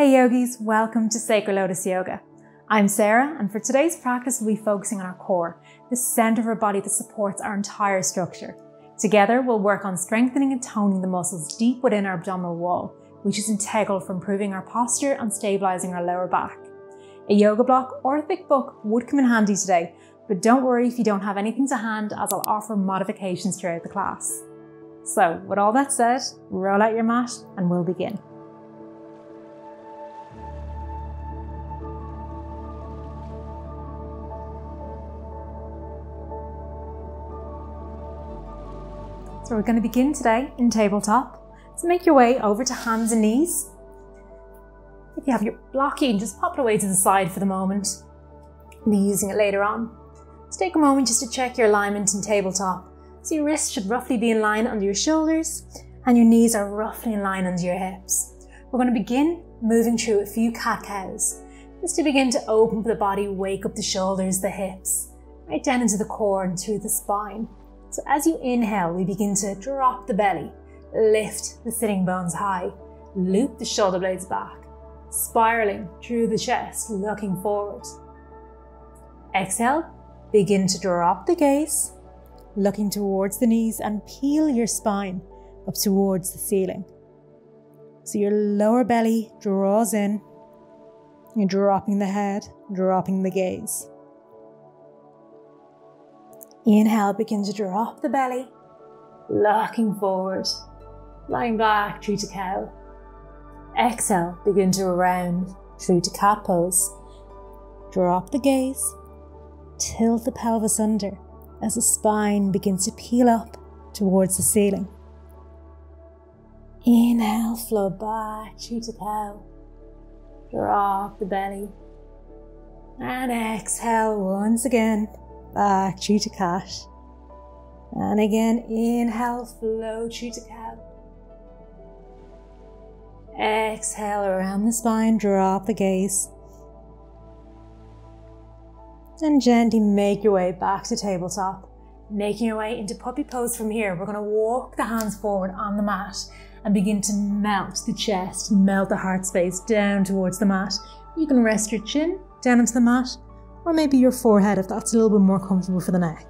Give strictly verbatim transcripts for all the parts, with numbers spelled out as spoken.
Hey yogis, welcome to Sacred Lotus Yoga. I'm Sarah, and for today's practice we'll be focusing on our core, the center of our body that supports our entire structure. Together we'll work on strengthening and toning the muscles deep within our abdominal wall, which is integral for improving our posture and stabilizing our lower back. A yoga block or a thick book would come in handy today, but don't worry if you don't have anything to hand, as I'll offer modifications throughout the class. So with all that said, roll out your mat and we'll begin. So we're going to begin today in tabletop. So make your way over to hands and knees. If you have your block, you can just pop it away to the side for the moment. We'll be using it later on. So take a moment just to check your alignment in tabletop. So your wrists should roughly be in line under your shoulders and your knees are roughly in line under your hips. We're going to begin moving through a few cat-cows. Just to begin to open up the body, wake up the shoulders, the hips, right down into the core and through the spine. So as you inhale, we begin to drop the belly, lift the sitting bones high, loop the shoulder blades back, spiraling through the chest, looking forward. Exhale, begin to drop the gaze, looking towards the knees and peel your spine up towards the ceiling. So your lower belly draws in, you're dropping the head, dropping the gaze. Inhale, begin to drop the belly, looking forward, lying back through to cow. Exhale, begin to round through to cat pose. Drop the gaze, tilt the pelvis under as the spine begins to peel up towards the ceiling. Inhale, flow back through to cow. Drop the belly. And exhale once again. Back through to cat. And again, inhale, flow through to cow. Exhale around the spine, drop the gaze. And gently make your way back to tabletop. Making your way into puppy pose from here. We're going to walk the hands forward on the mat and begin to melt the chest, melt the heart space down towards the mat. You can rest your chin down into the mat, or maybe your forehead if that's a little bit more comfortable for the neck.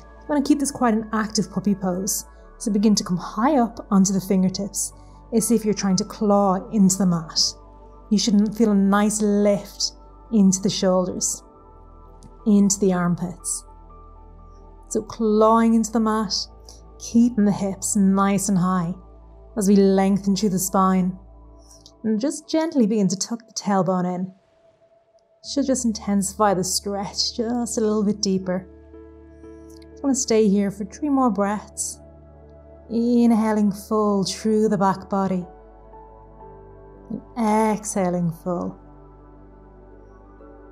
You want to keep this quite an active puppy pose, so begin to come high up onto the fingertips as if you're trying to claw into the mat. You should feel a nice lift into the shoulders, into the armpits. So clawing into the mat, keeping the hips nice and high as we lengthen through the spine, and just gently begin to tuck the tailbone in. Should just intensify the stretch just a little bit deeper. Just want to stay here for three more breaths. Inhaling full through the back body. And exhaling full.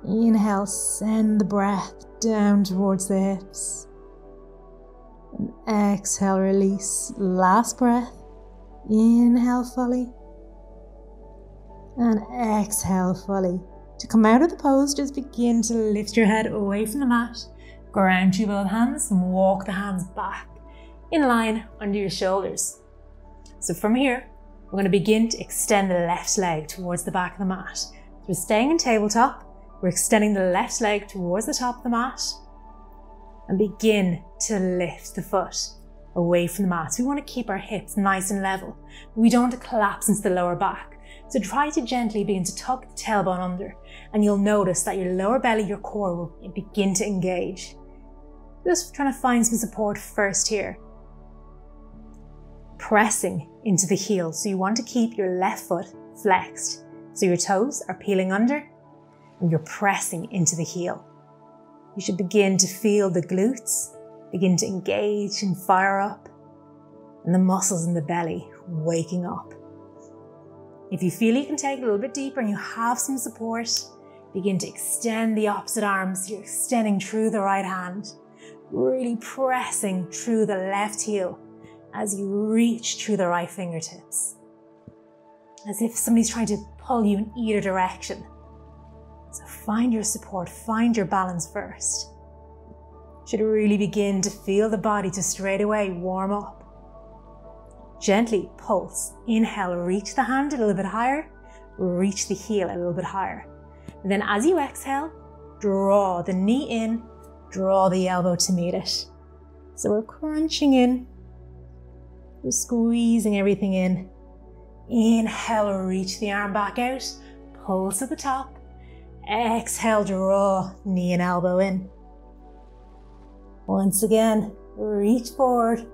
Inhale, send the breath down towards the hips. And exhale, release. Last breath. Inhale fully. And exhale fully. To come out of the pose, just begin to lift your head away from the mat, ground through both hands and walk the hands back in line under your shoulders. So from here, we're going to begin to extend the left leg towards the back of the mat. So we're staying in tabletop, we're extending the left leg towards the top of the mat and begin to lift the foot away from the mat. So we want to keep our hips nice and level, but we don't want to collapse into the lower back. So try to gently begin to tuck the tailbone under, and you'll notice that your lower belly, your core, will begin to engage. Just trying to find some support first here. Pressing into the heel, so you want to keep your left foot flexed, so your toes are peeling under and you're pressing into the heel. You should begin to feel the glutes begin to engage and fire up, and the muscles in the belly waking up. If you feel you can take it a little bit deeper and you have some support, begin to extend the opposite arm, so you're extending through the right hand, really pressing through the left heel as you reach through the right fingertips. As if somebody's trying to pull you in either direction. So find your support, find your balance first. You should really begin to feel the body to straight away warm up. Gently pulse, inhale, reach the hand a little bit higher, reach the heel a little bit higher. And then as you exhale, draw the knee in, draw the elbow to meet it. So we're crunching in, we're squeezing everything in. Inhale, reach the arm back out, pull to the top. Exhale, draw knee and elbow in. Once again, reach forward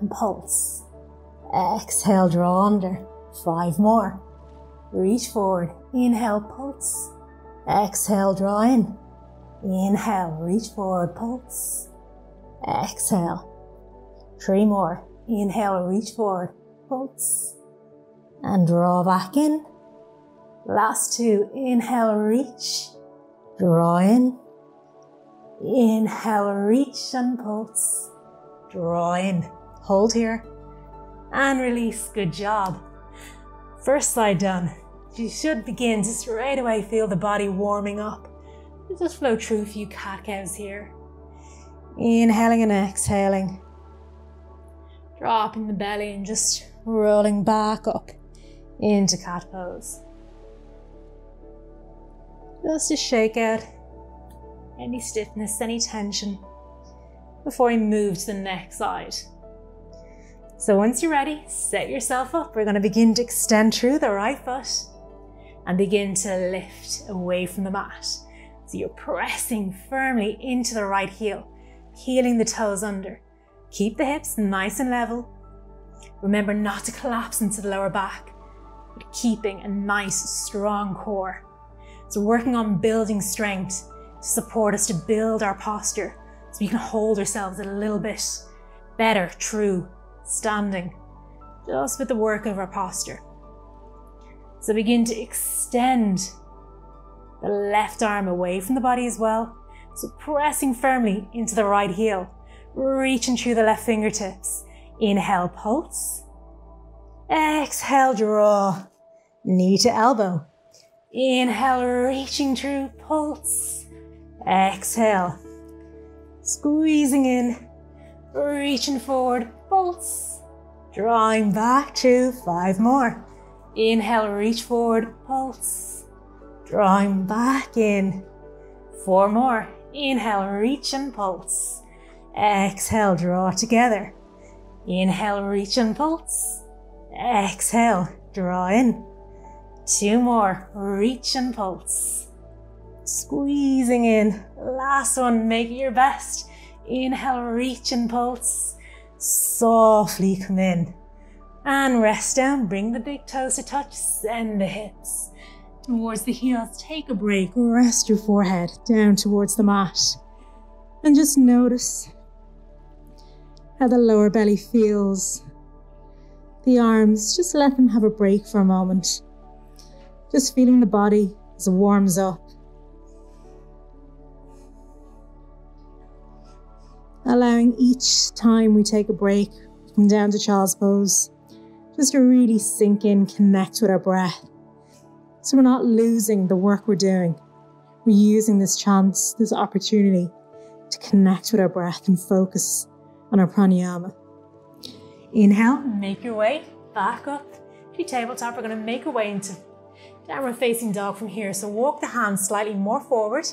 and pulse. Exhale, draw under. Five more. Reach forward, inhale, pulse. Exhale, draw in. Inhale, reach forward, pulse. Exhale. Three more. Inhale, reach forward, pulse. And draw back in. Last two. Inhale, reach. Draw in. Inhale, reach and pulse. Draw in. Hold here. And release. Good job. First side done. You should begin to straight away feel the body warming up. Just flow through a few cat cows here. Inhaling and exhaling. Dropping the belly and just rolling back up into cat pose. Just to shake out any stiffness, any tension before we move to the next side. So once you're ready, set yourself up. We're going to begin to extend through the right foot and begin to lift away from the mat. So you're pressing firmly into the right heel, heeling the toes under. Keep the hips nice and level. Remember not to collapse into the lower back, but keeping a nice strong core. So working on building strength to support us to build our posture so we can hold ourselves a little bit better through standing, just with the work of our posture. So begin to extend the left arm away from the body as well. So pressing firmly into the right heel, reaching through the left fingertips. Inhale, pulse. Exhale, draw. Knee to elbow. Inhale, reaching through, pulse. Exhale. Squeezing in, reaching forward, pulse. Drawing back to five more. Inhale, reach forward, pulse. Drawing back in. Four more. Inhale, reach and pulse. Exhale, draw together. Inhale, reach and pulse. Exhale, draw in. Two more, reach and pulse. Squeezing in. Last one, make it your best. Inhale, reach and pulse. Softly come in. And rest down, bring the big toes to touch, send the hips towards the heels. Take a break, rest your forehead down towards the mat. And just notice how the lower belly feels. The arms, just let them have a break for a moment. Just feeling the body as it warms up. Allowing each time we take a break, come down to child's pose, just to really sink in, connect with our breath. So we're not losing the work we're doing. We're using this chance, this opportunity to connect with our breath and focus on our pranayama. Inhale, make your way back up to tabletop. We're going to make our way into downward facing dog from here. So walk the hands slightly more forward,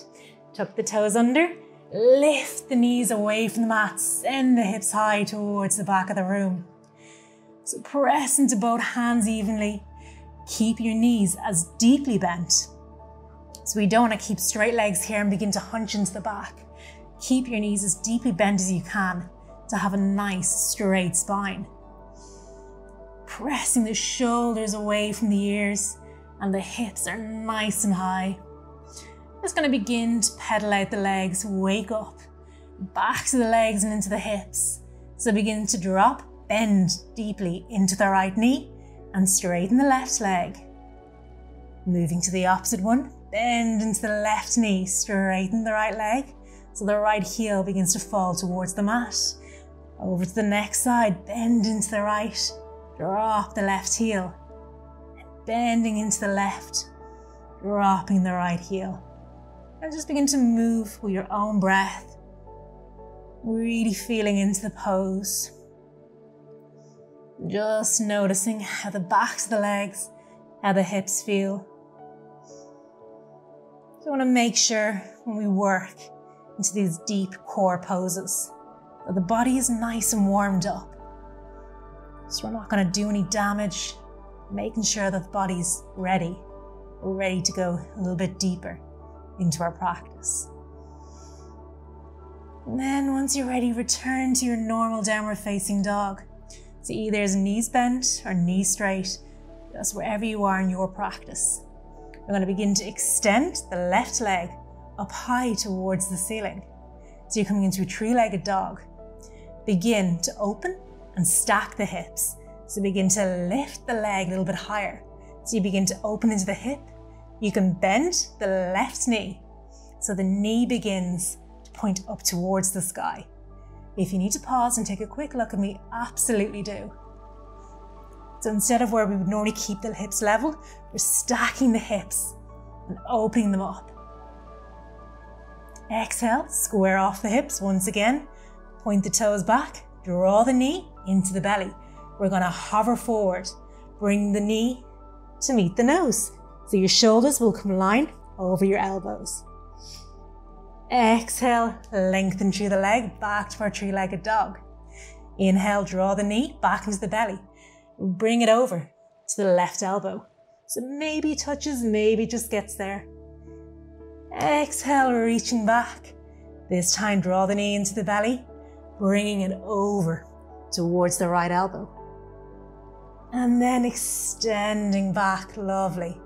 tuck the toes under, lift the knees away from the mat, send the hips high towards the back of the room. So press into both hands evenly. Keep your knees as deeply bent. So we don't want to keep straight legs here and begin to hunch into the back. Keep your knees as deeply bent as you can to have a nice straight spine. Pressing the shoulders away from the ears and the hips are nice and high. Just gonna begin to pedal out the legs, wake up, back to the legs and into the hips. So begin to drop, bend deeply into the right knee and straighten the left leg. Moving to the opposite one, bend into the left knee, straighten the right leg. So the right heel begins to fall towards the mat. Over to the next side, bend into the right, drop the left heel, and bending into the left, dropping the right heel. And just begin to move with your own breath, really feeling into the pose. Just noticing how the backs of the legs how the hips feel. So you want to make sure when we work into these deep core poses that the body is nice and warmed up. So we're not going to do any damage, making sure that the body's ready. We're ready to go a little bit deeper into our practice. And then once you're ready, return to your normal downward facing dog. So either as knees bent or knees straight, just wherever you are in your practice. We're going to begin to extend the left leg up high towards the ceiling. So you're coming into a three-legged dog. Begin to open and stack the hips. So begin to lift the leg a little bit higher. So you begin to open into the hip. You can bend the left knee. So the knee begins to point up towards the sky. If you need to pause and take a quick look at me, absolutely do. So instead of where we would normally keep the hips level, we're stacking the hips and opening them up. Exhale, square off the hips once again. Point the toes back, draw the knee into the belly. We're going to hover forward, bring the knee to meet the nose. So your shoulders will come line over your elbows. Exhale, lengthen through the leg, back to our three-legged dog. Inhale, draw the knee back into the belly. Bring it over to the left elbow. So maybe touches, maybe just gets there. Exhale, reaching back. This time, draw the knee into the belly, bringing it over towards the right elbow. And then extending back, lovely.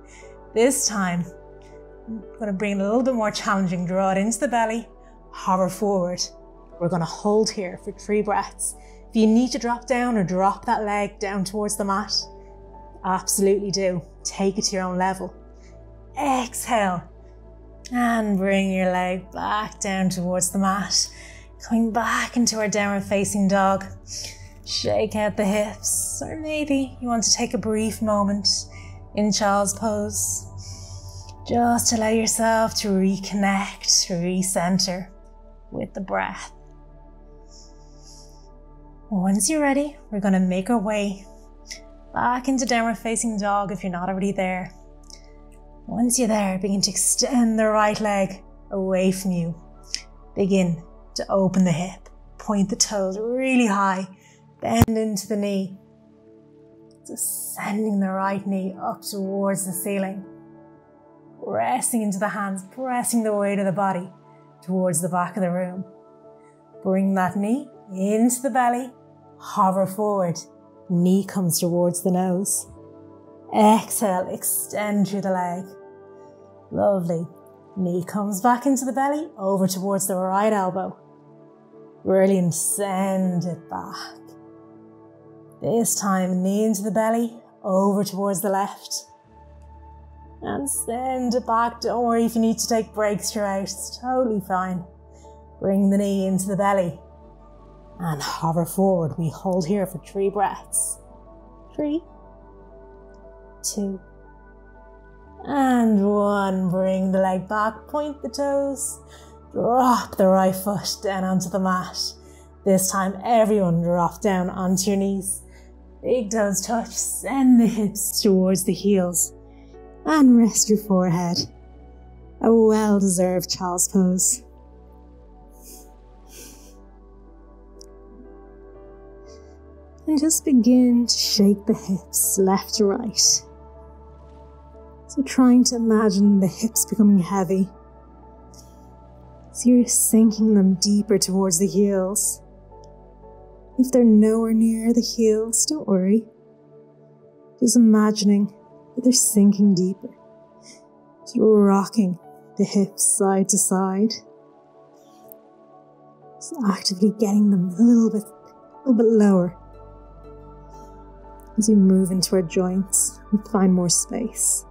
This time, I'm going to bring it a little bit more challenging. Draw it into the belly, hover forward. We're going to hold here for three breaths. If you need to drop down or drop that leg down towards the mat, absolutely do. Take it to your own level. Exhale, and bring your leg back down towards the mat. Coming back into our downward facing dog. Shake out the hips, or maybe you want to take a brief moment in child's pose. Just allow yourself to reconnect, recenter with the breath. Once you're ready, we're going to make our way back into downward facing dog if you're not already there. Once you're there, begin to extend the right leg away from you. Begin to open the hip, point the toes really high. Bend into the knee, just sending the right knee up towards the ceiling. Pressing into the hands, pressing the weight of the body towards the back of the room. Bring that knee into the belly, hover forward, knee comes towards the nose. Exhale, extend through the leg. Lovely. Knee comes back into the belly, over towards the right elbow. Brilliant, send it back. This time, knee into the belly, over towards the left. And send it back. Don't worry if you need to take breaks throughout, it's totally fine. Bring the knee into the belly and hover forward. We hold here for three breaths. Three, two, and one. Bring the leg back, point the toes, drop the right foot down onto the mat. This time, everyone drop down onto your knees. Big toes touch, send the hips towards the heels and rest your forehead. A well-deserved child's pose. And just begin to shake the hips left to right. So trying to imagine the hips becoming heavy. So you're sinking them deeper towards the heels. If they're nowhere near the heels, don't worry. Just imagining that they're sinking deeper. Just rocking the hips side to side. Just actively getting them a little bit, a little bit lower. As we move into our joints and find more space.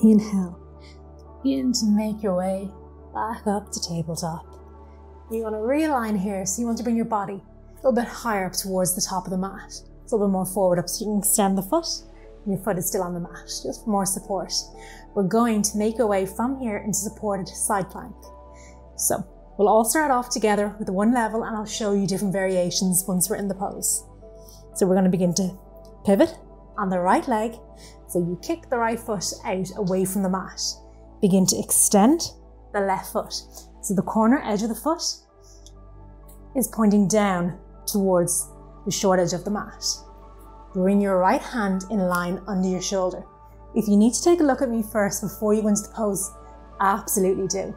Inhale. Begin to make your way back up to tabletop. You want to realign here, so you want to bring your body a little bit higher up towards the top of the mat. It's a little bit more forward up, so you can extend the foot and your foot is still on the mat, just for more support. We're going to make our way from here into supported side plank. So we'll all start off together with one level and I'll show you different variations once we're in the pose. So we're going to begin to Pivot on the right leg, so you kick the right foot out away from the mat. Begin to extend the left foot. So the corner edge of the foot is pointing down towards the short edge of the mat. Bring your right hand in line under your shoulder. If you need to take a look at me first before you go into the pose, absolutely do.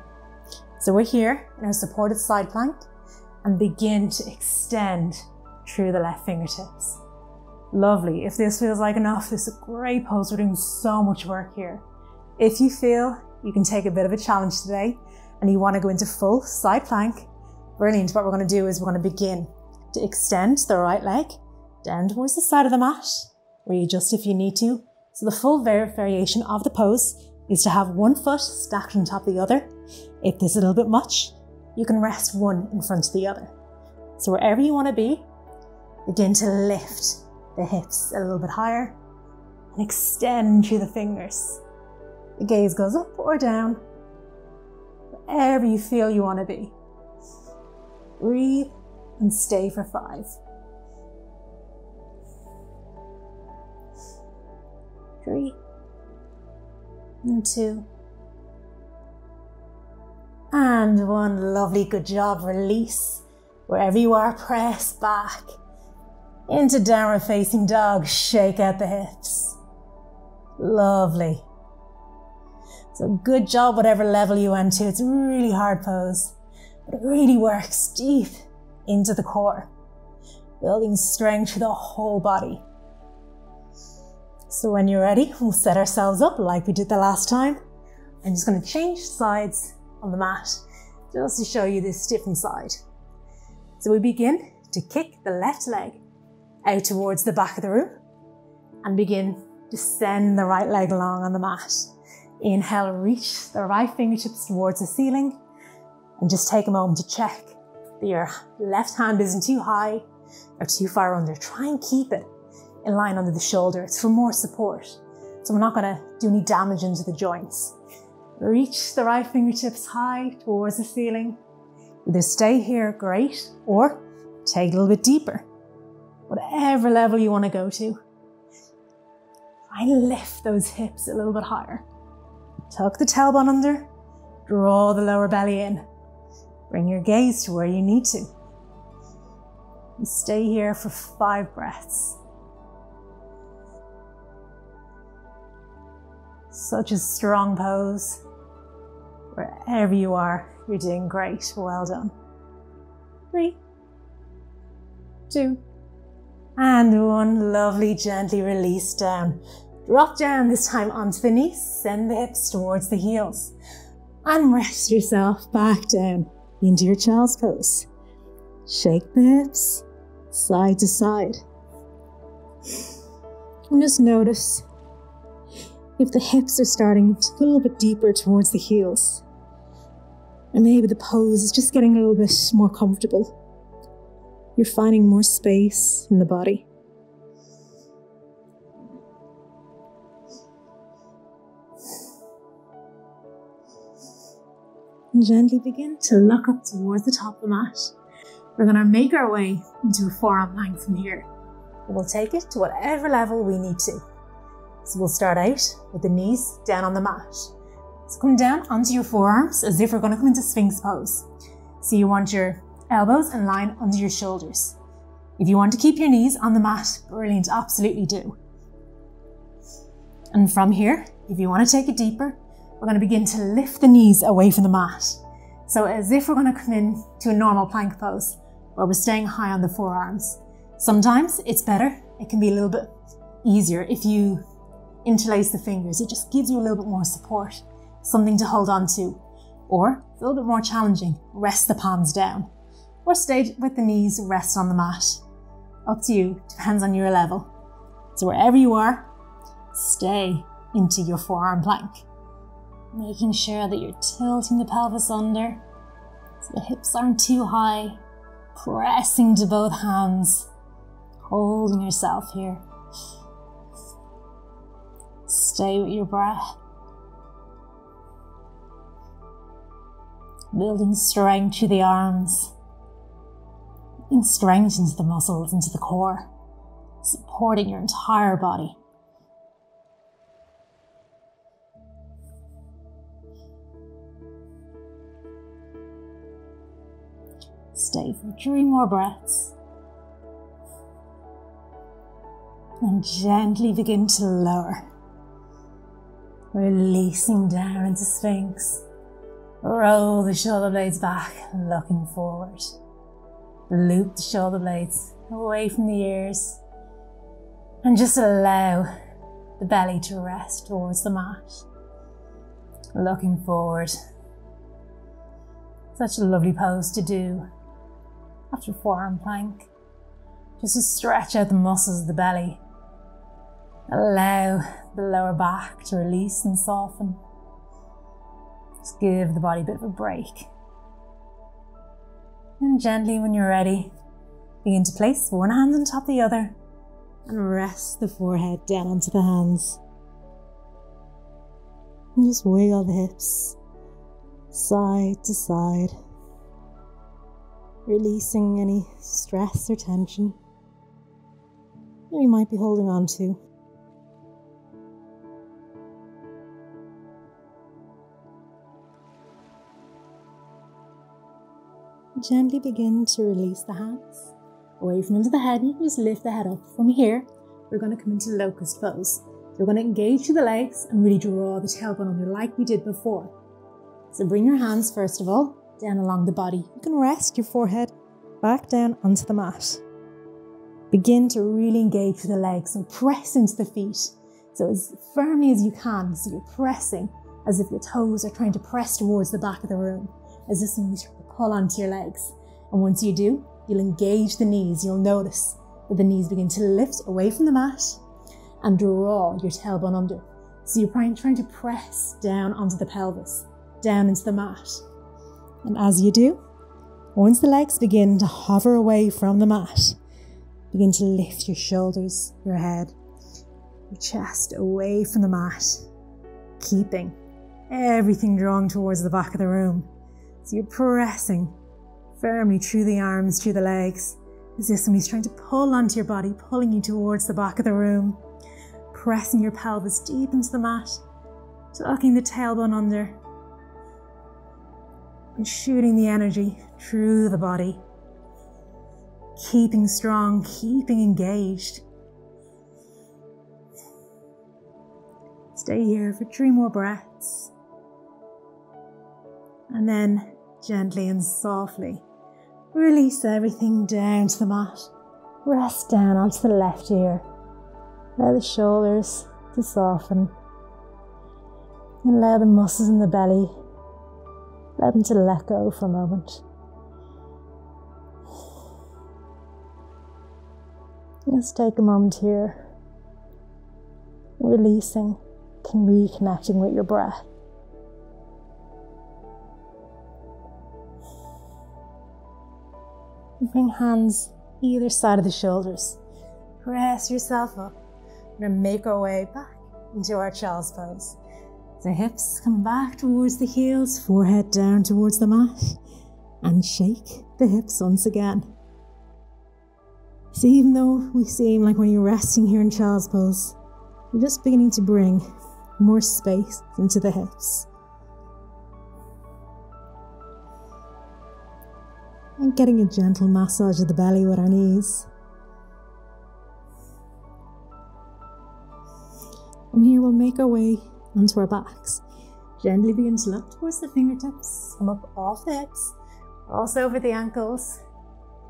So we're here in our supported side plank and begin to extend through the left fingertips. Lovely. If this feels like enough, this is a great pose. We're doing so much work here. If you feel you can take a bit of a challenge today and you want to go into full side plank, brilliant. What we're going to do is we're going to begin to extend the right leg down towards the side of the mat, readjust if you need to. So the full variation of the pose is to have one foot stacked on top of the other. If this is a little bit much, you can rest one in front of the other. So wherever you want to be, begin to lift the hips a little bit higher and extend through the fingers. The gaze goes up or down, wherever you feel you want to be. Breathe and stay for five. Three. And two. And one. Lovely. Good job. Release. Wherever you are, press back into downward facing dog. Shake out the hips. Lovely. So good job, whatever level you went to. It's a really hard pose, but it really works deep into the core, building strength through the whole body. So when you're ready, we'll set ourselves up like we did the last time. I'm just going to change sides on the mat just to show you this different side. So we begin to kick the left leg out towards the back of the room and begin to send the right leg along on the mat. Inhale, reach the right fingertips towards the ceiling and just take a moment to check that your left hand isn't too high or too far under. Try and keep it in line under the shoulder. It's for more support. So we're not going to do any damage into the joints. Reach the right fingertips high towards the ceiling. Either stay here, great, or take a little bit deeper. Whatever level you want to go to. Try and lift those hips a little bit higher. Tuck the tailbone under. Draw the lower belly in. Bring your gaze to where you need to. And stay here for five breaths. Such a strong pose. Wherever you are, you're doing great. Well done. Three, two, and one. Lovely, gently release down. Drop down this time onto the knees. Send the hips towards the heels. And rest yourself back down into your child's pose. Shake the hips side to side. And just notice if the hips are starting to go a little bit deeper towards the heels. And maybe the pose is just getting a little bit more comfortable. You're finding more space in the body. And gently begin to look up towards the top of the mat. We're going to make our way into a forearm plank from here. We'll take it to whatever level we need to. So we'll start out with the knees down on the mat. So come down onto your forearms as if we're going to come into Sphinx pose. So you want your elbows in line under your shoulders. If you want to keep your knees on the mat, brilliant, absolutely do. And from here, if you want to take it deeper, we're going to begin to lift the knees away from the mat. So as if we're going to come in to a normal plank pose where we're staying high on the forearms. Sometimes it's better. It can be a little bit easier if you interlace the fingers. It just gives you a little bit more support, something to hold on to. Or a little bit more challenging, rest the palms down. Or stay with the knees, rest on the mat. Up to you, depends on your level. So wherever you are, stay into your forearm plank. Making sure that you're tilting the pelvis under, so the hips aren't too high. Pressing to both hands, holding yourself here. Stay with your breath. Building strength through the arms. Building strength into the muscles, into the core. supporting your entire body. Stay for three more breaths. And gently begin to lower, releasing down into Sphinx. Roll the shoulder blades back, looking forward. Loop the shoulder blades away from the ears and just allow the belly to rest towards the mat, looking forward. Such a lovely pose to do after forearm plank, just to stretch out the muscles of the belly. Allow the lower back to release and soften. Just give the body a bit of a break. And gently, when you're ready, begin to place one hand on top of the other and rest the forehead down onto the hands. And just wiggle the hips side to side, releasing any stress or tension that you might be holding on to. Gently begin to release the hands away from under the head. You can just lift the head up. From here, we're going to come into locust pose. So we're going to engage through the legs and really draw the tailbone under like we did before. So bring your hands, first of all, down along the body. You can rest your forehead back down onto the mat. Begin to really engage through the legs, so press into the feet. So as firmly as you can, so you're pressing as if your toes are trying to press towards the back of the room, as if you try to pull onto your legs. And once you do, you'll engage the knees. You'll notice that the knees begin to lift away from the mat and draw your tailbone under. So you're trying to press down onto the pelvis, down into the mat. And as you do, once the legs begin to hover away from the mat, begin to lift your shoulders, your head, your chest away from the mat, keeping everything drawn towards the back of the room. So you're pressing firmly through the arms, through the legs, as if somebody's trying to pull onto your body, pulling you towards the back of the room, pressing your pelvis deep into the mat, tucking the tailbone under, and shooting the energy through the body, keeping strong, keeping engaged. Stay here for three more breaths. And then gently and softly release everything down to the mat. Rest down onto the left ear. Allow the shoulders to soften. And allow the muscles in the belly, let them to let go for a moment. Let's take a moment here, releasing and reconnecting with your breath. Bring hands either side of the shoulders. Press yourself up. We're going to make our way back into our child's pose. So hips come back towards the heels, forehead down towards the mat, and shake the hips once again. So even though we seem like when you're resting here in child's pose, you're just beginning to bring more space into the hips. And getting a gentle massage of the belly with our knees. From here we'll make our way onto our backs. Gently begin to look towards the fingertips, come up off the hips, also over the ankles,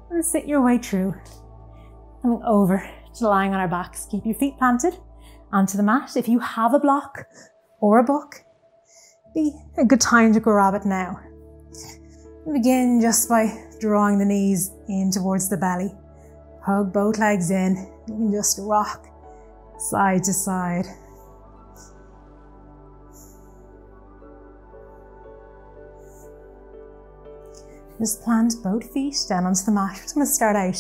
and sit your way through. Coming over to lying on our backs, keep your feet planted onto the mat. If you have a block or a book, be a good time to grab it now. Begin just by drawing the knees in towards the belly. Hug both legs in, you can just rock side to side. Just plant both feet down onto the mat. We're just going to start out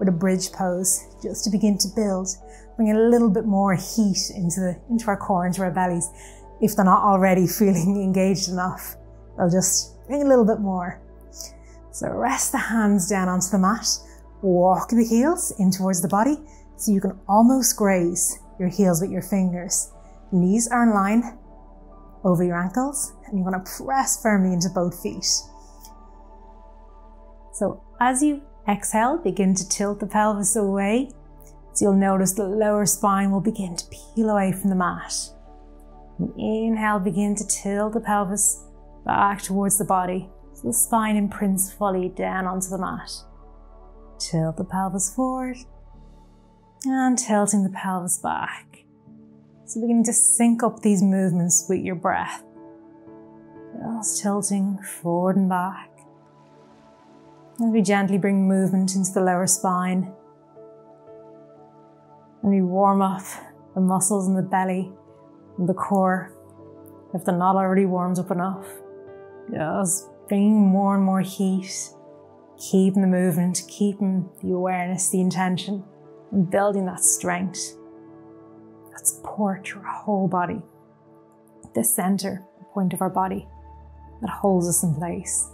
with a bridge pose, just to begin to build, bring a little bit more heat into, the, into our core, into our bellies. If they're not already feeling engaged enough, they'll just bring a little bit more. So rest the hands down onto the mat, walk the heels in towards the body, so you can almost graze your heels with your fingers. Knees are in line over your ankles, and you want to press firmly into both feet. So as you exhale, begin to tilt the pelvis away. So you'll notice the lower spine will begin to peel away from the mat. And inhale, begin to tilt the pelvis back towards the body. So the spine imprints fully down onto the mat. Tilt the pelvis forward and tilting the pelvis back. So beginning to sync up these movements with your breath. Just tilting forward and back. And we gently bring movement into the lower spine. And we warm up the muscles in the belly and the core, if they're not already warmed up enough. Just bringing more and more heat, keeping the movement, keeping the awareness, the intention, and building that strength, that support your whole body, the center, the point of our body that holds us in place.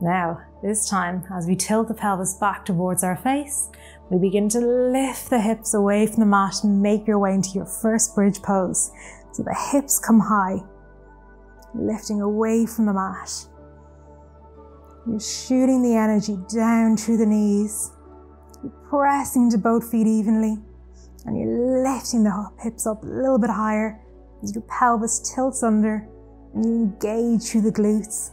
Now, this time, as we tilt the pelvis back towards our face, we begin to lift the hips away from the mat and make your way into your first bridge pose. So the hips come high, lifting away from the mat. You're shooting the energy down through the knees. You're pressing to both feet evenly, and you're lifting the hips up a little bit higher as your pelvis tilts under and you engage through the glutes.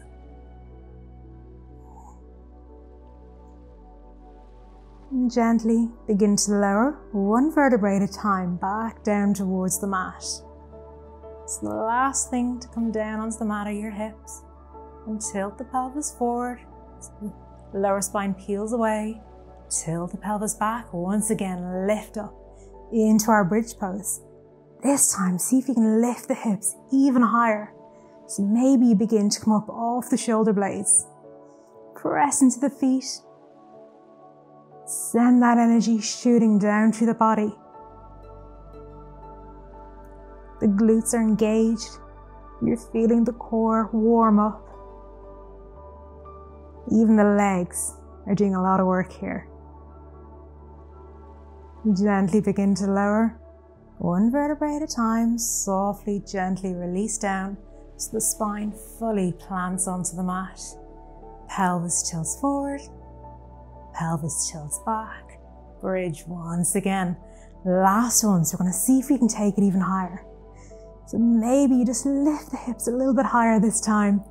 And gently begin to lower one vertebrae at a time back down towards the mat. So the last thing to come down onto the mat are your hips, and tilt the pelvis forward, so the lower spine peels away, tilt the pelvis back, once again lift up into our bridge pose. This time see if you can lift the hips even higher, so maybe you begin to come up off the shoulder blades, press into the feet. Send that energy shooting down through the body. The glutes are engaged. You're feeling the core warm up. Even the legs are doing a lot of work here. Gently begin to lower one vertebrae at a time. Softly, gently release down so the spine fully plants onto the mat. Pelvis tilts forward. Pelvis tilts back, bridge once again. Last one, so we're going to see if we can take it even higher. So maybe you just lift the hips a little bit higher this time,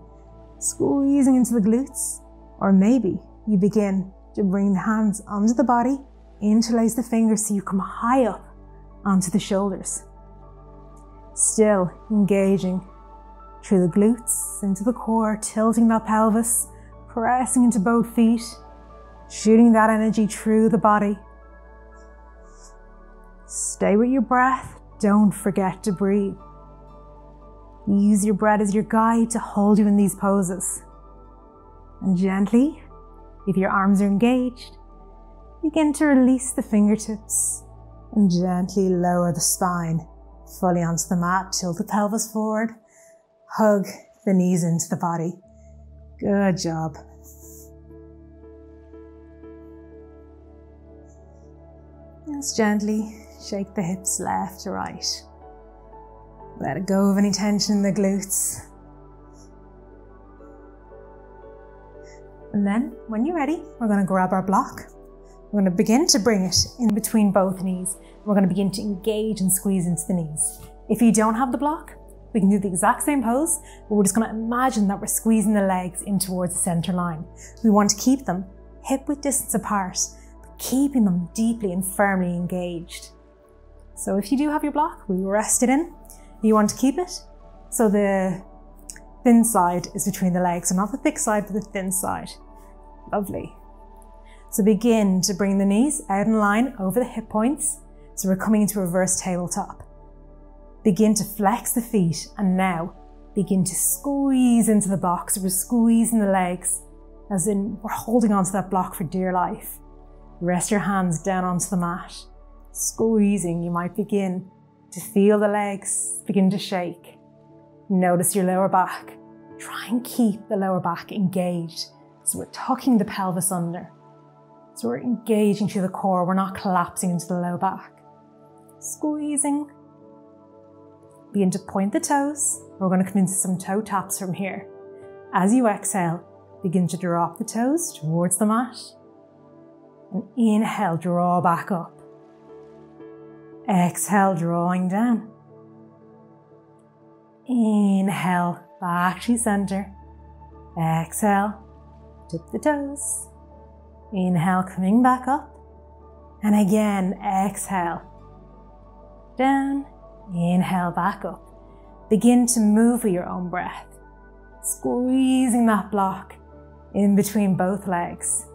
squeezing into the glutes, or maybe you begin to bring the hands onto the body, interlace the fingers so you come high up onto the shoulders. Still engaging through the glutes, into the core, tilting that pelvis, pressing into both feet. Shooting that energy through the body. Stay with your breath. Don't forget to breathe. Use your breath as your guide to hold you in these poses. And gently, if your arms are engaged, begin to release the fingertips and gently lower the spine fully onto the mat. Tilt the pelvis forward. Hug the knees into the body. Good job. Just gently shake the hips left to right. Let it go of any tension in the glutes. And then, when you're ready, we're going to grab our block. We're going to begin to bring it in between both knees. We're going to begin to engage and squeeze into the knees. If you don't have the block, we can do the exact same pose, but we're just going to imagine that we're squeezing the legs in towards the center line. We want to keep them hip-width distance apart, keeping them deeply and firmly engaged. So if you do have your block, we rest it in. You want to keep it, so the thin side is between the legs, so not the thick side, but the thin side. Lovely. So begin to bring the knees out in line over the hip points. So we're coming into reverse tabletop. Begin to flex the feet, and now begin to squeeze into the block. So we're squeezing the legs, as in we're holding onto that block for dear life. Rest your hands down onto the mat, squeezing. You might begin to feel the legs begin to shake. Notice your lower back. Try and keep the lower back engaged. So we're tucking the pelvis under. So we're engaging through the core, we're not collapsing into the low back. Squeezing. Begin to point the toes. We're going to come into some toe taps from here. As you exhale, begin to drop the toes towards the mat. And inhale, draw back up. Exhale, drawing down. Inhale, back to center. Exhale, tip the toes. Inhale, coming back up. And again, exhale. Down, inhale, back up. Begin to move with your own breath. Squeezing that block in between both legs.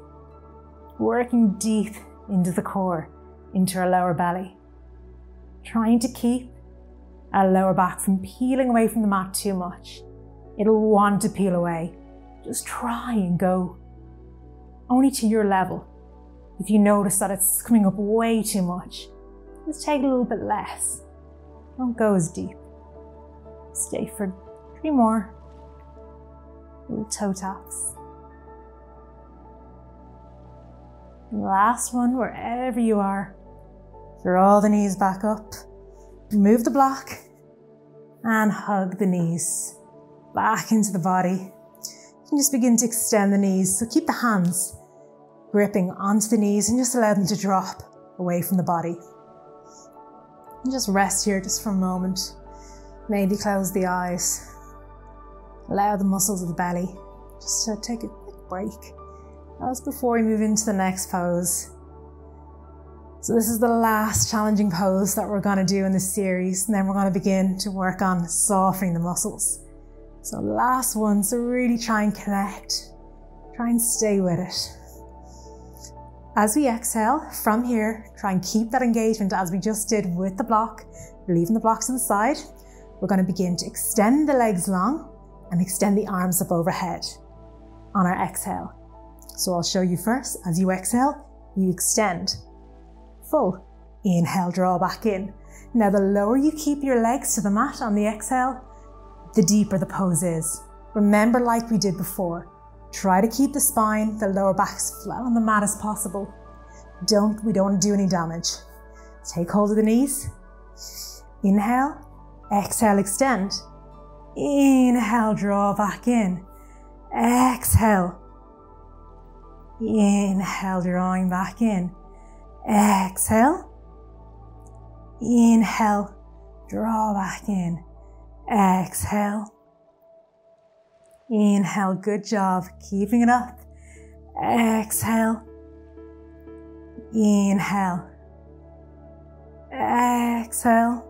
Working deep into the core, into our lower belly. Trying to keep our lower back from peeling away from the mat too much. It'll want to peel away. Just try and go only to your level. If you notice that it's coming up way too much, just take a little bit less. Don't go as deep. Stay for three more little toe taps. And the last one, wherever you are, draw the knees back up, remove the block, and hug the knees back into the body. You can just begin to extend the knees, so keep the hands gripping onto the knees and just allow them to drop away from the body. And just rest here just for a moment. Maybe close the eyes. Allow the muscles of the belly just to take a quick break. That's before we move into the next pose. So this is the last challenging pose that we're going to do in this series, and then we're going to begin to work on softening the muscles. So last one, so really try and connect, try and stay with it. As we exhale from here, try and keep that engagement as we just did with the block, leaving the block to the side. We're going to begin to extend the legs long and extend the arms up overhead on our exhale. So I'll show you first. As you exhale, you extend. Full. Inhale, draw back in. Now the lower you keep your legs to the mat on the exhale, the deeper the pose is. Remember, like we did before, try to keep the spine, the lower back as flat on the mat as possible. Don't, we don't want to do any damage. Take hold of the knees. Inhale, exhale, extend. Inhale, draw back in. Exhale. Inhale, drawing back in. Exhale. Inhale, draw back in. Exhale. Inhale, good job, keeping it up. Exhale. Inhale. Exhale.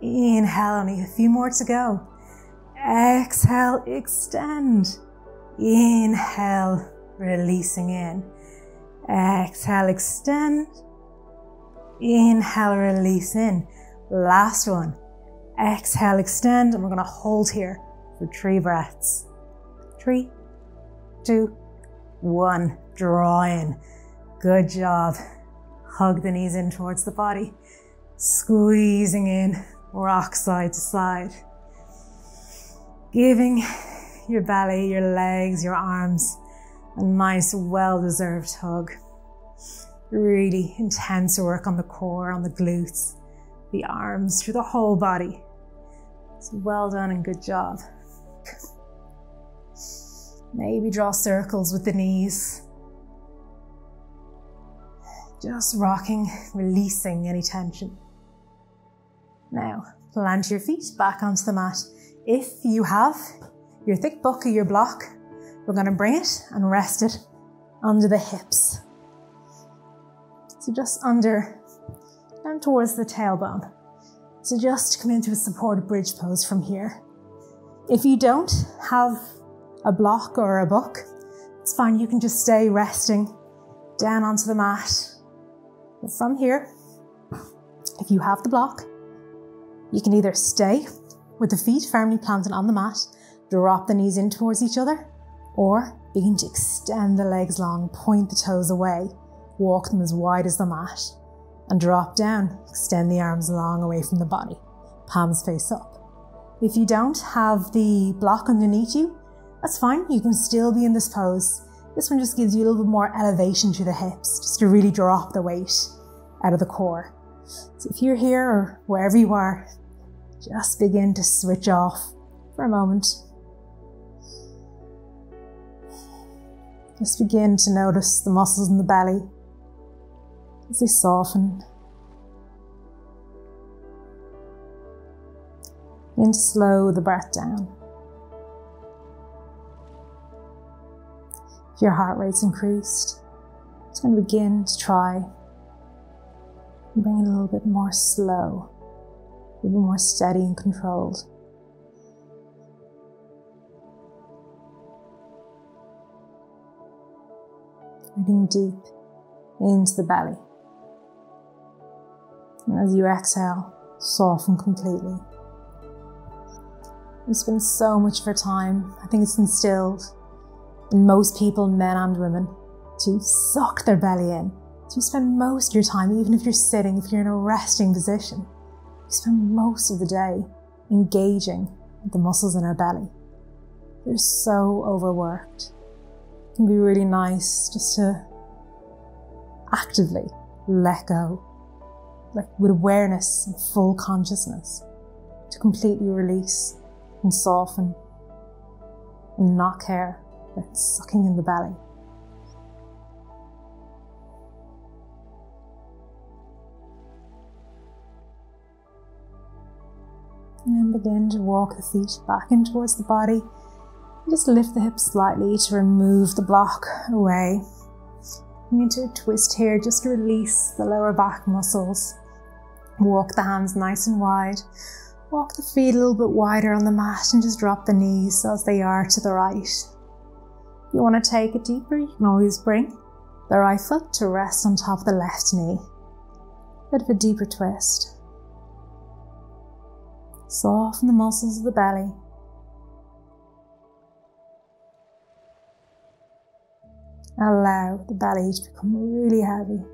Inhale, only a few more to go. Exhale, extend. Inhale, releasing in. Exhale, extend. Inhale, release in. Last one. Exhale, extend, and we're going to hold here for three breaths. Three, two, one. Draw in. Good job. Hug the knees in towards the body. Squeezing in. Rock side to side. Giving your belly, your legs, your arms a nice, well-deserved hug. Really intense work on the core, on the glutes, the arms, through the whole body. So well done and good job. Maybe draw circles with the knees. Just rocking, releasing any tension. Now, plant your feet back onto the mat. If you have your thick book or your block, we're going to bring it and rest it under the hips. So just under, down towards the tailbone. So just come into a supported bridge pose from here. If you don't have a block or a book, it's fine. You can just stay resting down onto the mat. But from here, if you have the block, you can either stay with the feet firmly planted on the mat, drop the knees in towards each other, or begin to extend the legs long, point the toes away, walk them as wide as the mat, and drop down, extend the arms long away from the body, palms face up. If you don't have the block underneath you, that's fine, you can still be in this pose. This one just gives you a little bit more elevation to the hips, just to really draw off the weight out of the core. So if you're here or wherever you are, just begin to switch off for a moment. Just begin to notice the muscles in the belly as they soften. Begin to slow the breath down. If your heart rate's increased, it's going to begin to try and bring it a little bit more slow, a little more steady and controlled. Breathing deep into the belly. And as you exhale, soften completely. We spend so much of our time, I think it's instilled in most people, men and women, to suck their belly in. So you spend most of your time, even if you're sitting, if you're in a resting position, you spend most of the day engaging with the muscles in our belly. They're so overworked. It can be really nice just to actively let go, like with awareness and full consciousness, to completely release and soften and not care. It's sucking in the belly. And then begin to walk the feet back in towards the body. Just lift the hips slightly to remove the block away. You need to twist here just to release the lower back muscles. Walk the hands nice and wide. Walk the feet a little bit wider on the mat and just drop the knees as they are to the right. If you want to take it deeper, you can always bring the right foot to rest on top of the left knee. Bit of a deeper twist. Soften the muscles of the belly. Allow the belly to become really heavy.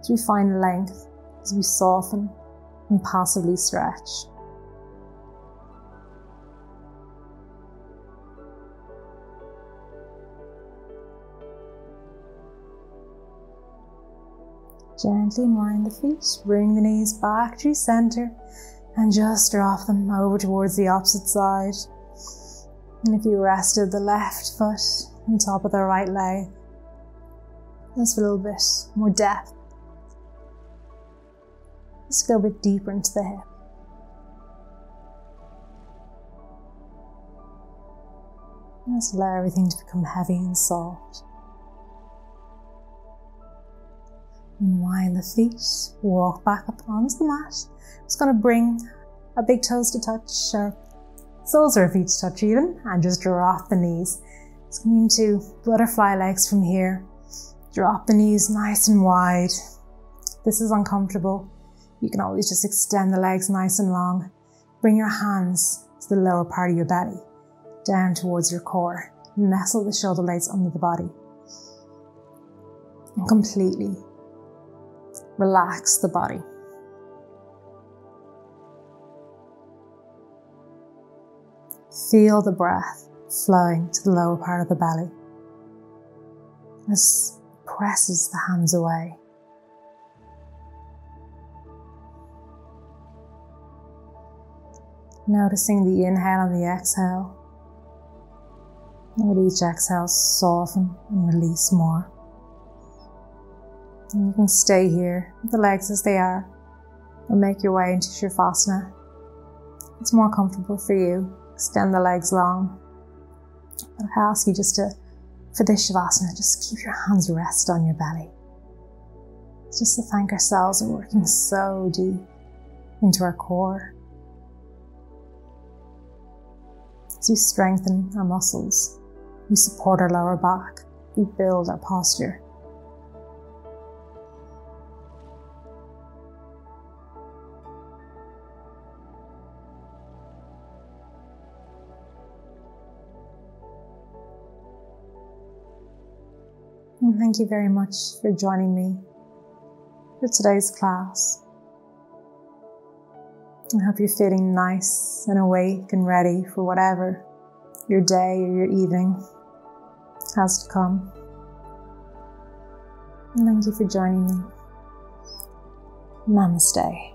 As we find length, as we soften and passively stretch. Gently wind the feet, bring the knees back to center and just drop them over towards the opposite side. And if you rested the left foot on top of the right leg, just a little bit more depth. Just go a bit deeper into the hip. Just allow everything to become heavy and soft. And wind the feet, walk back up onto the mat. I'm just going to bring our big toes to touch, our soles of our feet to touch even, and just drop the knees. It's going to butterfly legs from here. Drop the knees nice and wide. If this is uncomfortable, you can always just extend the legs nice and long. Bring your hands to the lower part of your belly, down towards your core. Nestle the shoulder blades under the body. And completely relax the body. Feel the breath flowing to the lower part of the belly. This presses the hands away. Noticing the inhale and the exhale. And with each exhale, soften and release more. And you can stay here with the legs as they are, or make your way into Shavasana. If it's more comfortable for you, extend the legs long. But I ask you just to, for this Shavasana, just keep your hands rest on your belly. It's just to thank ourselves for working so deep into our core. As we strengthen our muscles, we support our lower back, we build our posture. And thank you very much for joining me for today's class. I hope you're feeling nice and awake and ready for whatever your day or your evening has to come. And thank you for joining me. Namaste.